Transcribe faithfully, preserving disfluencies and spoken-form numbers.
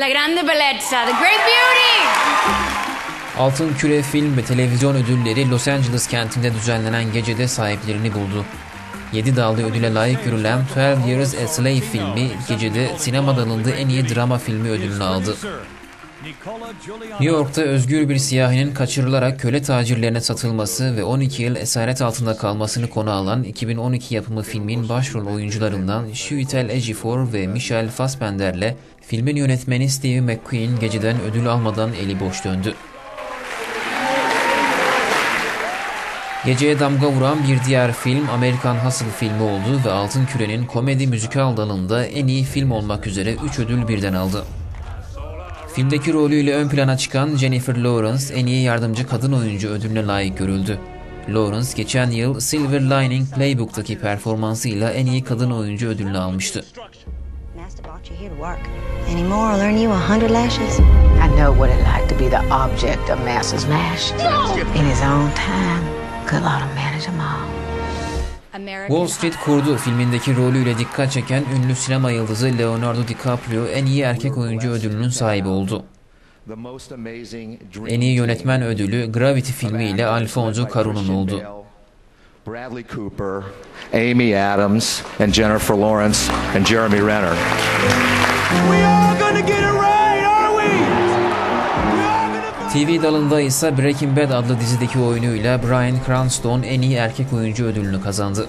La Grande Bellezza, The Great Beauty. Altın Küre Film ve Televizyon Ödülleri Los Angeles kentinde düzenlenen gecede sahiplerini buldu. yedi dallı ödüle layık görülen on iki Years a Slave filmi gecede sinema dalında en iyi drama filmi ödülünü aldı. New York'ta özgür bir siyahinin kaçırılarak köle tacirlerine satılması ve on iki yıl esaret altında kalmasını konu alan iki bin on iki yapımı filmin başrol oyuncularından Chiwetel Ejiofor ve Michael Fassbender'le filmin yönetmeni Steve McQueen geceden ödül almadan eli boş döndü. Geceye damga vuran bir diğer film American Hustle filmi oldu ve Altın Küre'nin komedi müzikal dalında en iyi film olmak üzere üç ödül birden aldı. Filmdeki rolüyle ön plana çıkan Jennifer Lawrence en iyi yardımcı kadın oyuncu ödülüne layık görüldü. Lawrence geçen yıl Silver Lining Playbook'taki performansıyla en iyi kadın oyuncu ödülünü almıştı. Wall Street Kurdu filmindeki rolüyle dikkat çeken ünlü sinema yıldızı Leonardo DiCaprio en iyi erkek oyuncu ödülünün sahibi oldu. En iyi yönetmen ödülü Gravity filmiyle Alfonso Cuarón'un oldu. Bradley Cooper, Amy Adams and Jennifer Lawrence and Jeremy Renner. T V dalında ise Breaking Bad adlı dizideki oyunuyla Brian Cranston en iyi erkek oyuncu ödülünü kazandı.